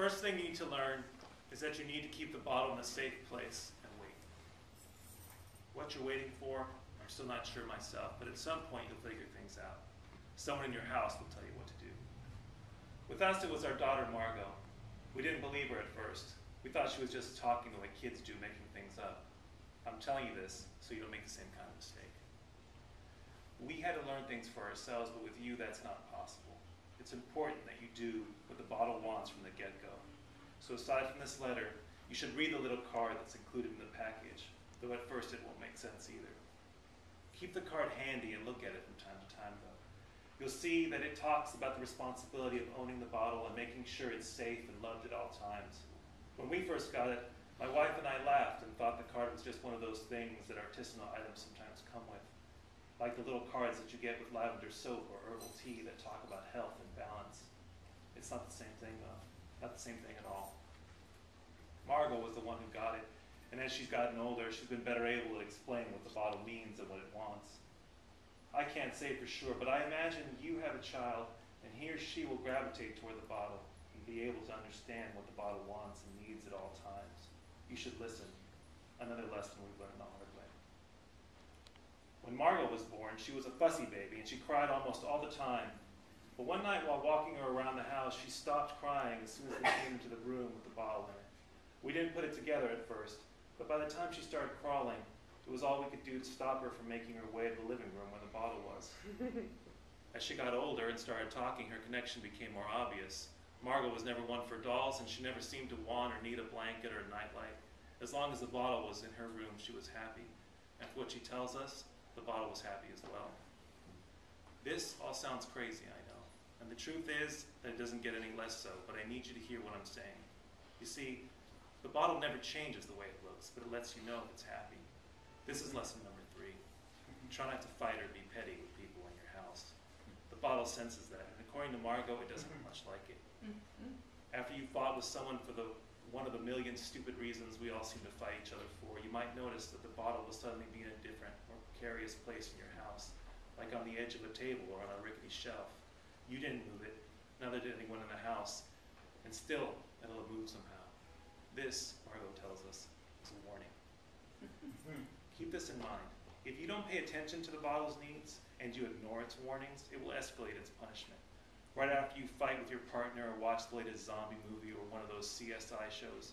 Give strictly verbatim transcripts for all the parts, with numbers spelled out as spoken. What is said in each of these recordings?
first thing you need to learn is that you need to keep the bottle in a safe place and wait. What you're waiting for, I'm still not sure myself, but at some point you'll figure things out. Someone in your house will tell you what to do. With us, it was our daughter, Margot. We didn't believe her at first. We thought she was just talking the way kids do, making things up. I'm telling you this so you don't make the same kind of mistake. We had to learn things for ourselves, but with you, that's not possible. It's important that you do what the bottle wants from the get-go. So aside from this letter, you should read the little card that's included in the package, though at first it won't make sense either. Keep the card handy and look at it from time to time, though. You'll see that it talks about the responsibility of owning the bottle and making sure it's safe and loved at all times. When we first got it, my wife and I laughed and thought the card was just one of those things that artisanal items sometimes come with, like the little cards that you get with lavender soap or herbal tea that talk about health and balance. It's not the same thing, though. Not the same thing at all. Margot was the one who got it, and as she's gotten older, she's been better able to explain what the bottle means and what it wants. I can't say for sure, but I imagine you have a child, and he or she will gravitate toward the bottle and be able to understand what the bottle wants and needs at all times. You should listen. Another lesson we've learned the hard way. When Margot was born, she was a fussy baby, and she cried almost all the time. But one night while walking her around the house, she stopped crying as soon as we came into the room with the bottle in it. We didn't put it together at first, but by the time she started crawling, it was all we could do to stop her from making her way to the living room where the bottle was. As she got older and started talking, her connection became more obvious. Margot was never one for dolls, and she never seemed to want or need a blanket or a nightlight. As long as the bottle was in her room, she was happy. And for what she tells us, the bottle was happy as well. This all sounds crazy, I know. And the truth is that it doesn't get any less so, but I need you to hear what I'm saying. You see, the bottle never changes the way it looks, but it lets you know if it's happy. This is lesson number three. Try not to fight or be petty with people in your house. The bottle senses that, and according to Margot, it doesn't look much like it. After you fought with someone for the one of the million stupid reasons we all seem to fight each other for, you might notice that the bottle will suddenly be in a different or precarious place in your house, like on the edge of a table or on a rickety shelf. You didn't move it, neither did anyone in the house, and still it'll move somehow. This, Margot tells us, is a warning. Keep this in mind. If you don't pay attention to the bottle's needs and you ignore its warnings, it will escalate its punishment. Right after you fight with your partner or watch the latest zombie movie or one of those C S I shows,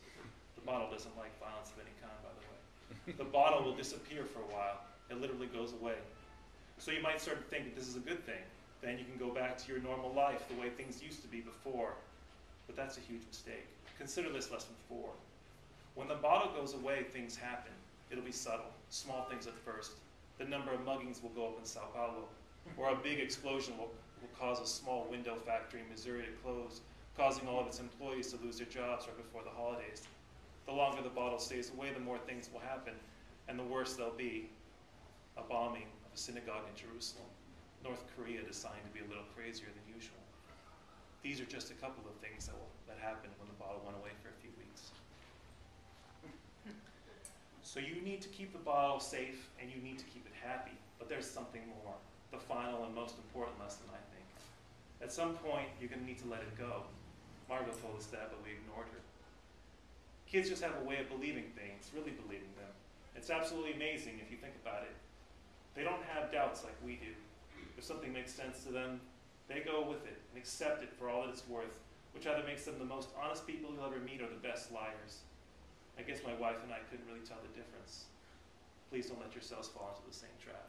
the bottle doesn't like violence of any kind, by the way. The bottle will disappear for a while. It literally goes away. So you might start to think that this is a good thing. Then you can go back to your normal life the way things used to be before. But that's a huge mistake. Consider this lesson four. When the bottle goes away, things happen. It'll be subtle, small things at first. The number of muggings will go up in Sao Paulo, or a big explosion will, will cause a small window factory in Missouri to close, causing all of its employees to lose their jobs right before the holidays. The longer the bottle stays away, the more things will happen, and the worse they'll be. A bombing of a synagogue in Jerusalem. North Korea designed to be a little crazier than usual. These are just a couple of things that, will, that happened when the bottle went away for a few weeks. So you need to keep the bottle safe, and you need to keep it happy. But there's something more, the final and most important lesson, I think. At some point, you're going to need to let it go. Margot told us that, but we ignored her. Kids just have a way of believing things, really believing them. It's absolutely amazing if you think about it. They don't have doubts like we do. If something makes sense to them, they go with it and accept it for all that it's worth, which either makes them the most honest people you'll ever meet or the best liars. I guess my wife and I couldn't really tell the difference. Please don't let yourselves fall into the same trap.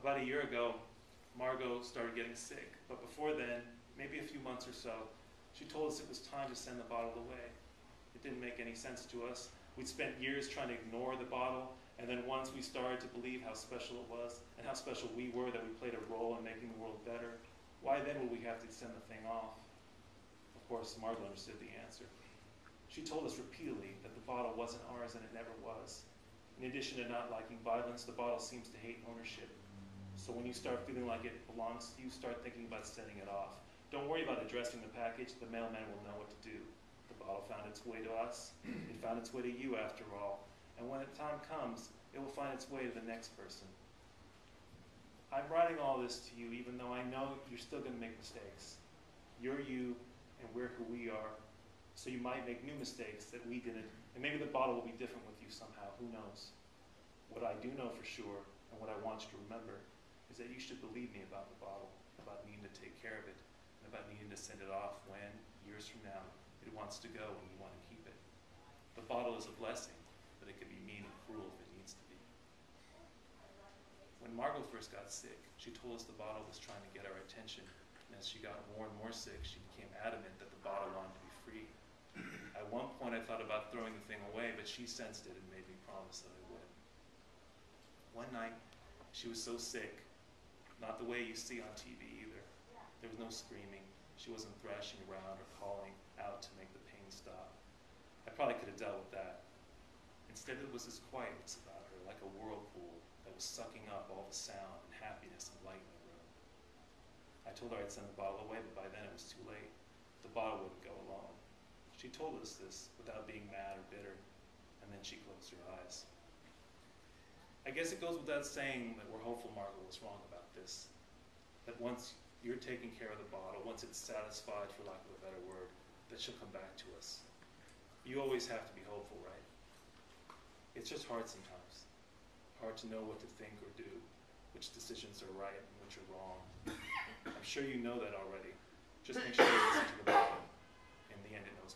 About a year ago, Margot started getting sick, but before then, maybe a few months or so, she told us it was time to send the bottle away. It didn't make any sense to us. We'd spent years trying to ignore the bottle, and then once we started to believe how special it was and how special we were, that we played a role in making the world better, why then would we have to send the thing off? Of course, Margot understood the answer. She told us repeatedly that the bottle wasn't ours and it never was. In addition to not liking violence, the bottle seems to hate ownership. So when you start feeling like it belongs to you, start thinking about sending it off. Don't worry about addressing the package. The mailman will know what to do. The bottle found its way to us. It found its way to you, after all. And when the time comes, it will find its way to the next person. I'm writing all this to you, even though I know you're still going to make mistakes. You're you, and we're who we are. So you might make new mistakes that we didn't, and maybe the bottle will be different with you somehow, who knows? What I do know for sure, and what I want you to remember, is that you should believe me about the bottle, about needing to take care of it, and about needing to send it off when, years from now, it wants to go and you want to keep it. The bottle is a blessing, but it can be mean and cruel if it needs to be. When Margot first got sick, she told us the bottle was trying to get our attention, and as she got more and more sick, she became adamant that the bottle wanted to be free. At one point, I thought about throwing the thing away, but she sensed it and made me promise that I would. One night, she was so sick, not the way you see on T V either. There was no screaming. She wasn't thrashing around or calling out to make the pain stop. I probably could have dealt with that. Instead, it was this quietness about her, like a whirlpool that was sucking up all the sound and happiness and light in the room. I told her I'd send the bottle away, but by then it was too late. The bottle wouldn't go alone. She told us this without being mad or bitter, and then she closed her eyes. I guess it goes without saying that we're hopeful Margot was wrong about this, that once you're taking care of the bottle, once it's satisfied, for lack of a better word, that she'll come back to us. You always have to be hopeful, right? It's just hard sometimes. Hard to know what to think or do, which decisions are right and which are wrong. I'm sure you know that already. Just make sure you listen to the bottle. In the end, it knows.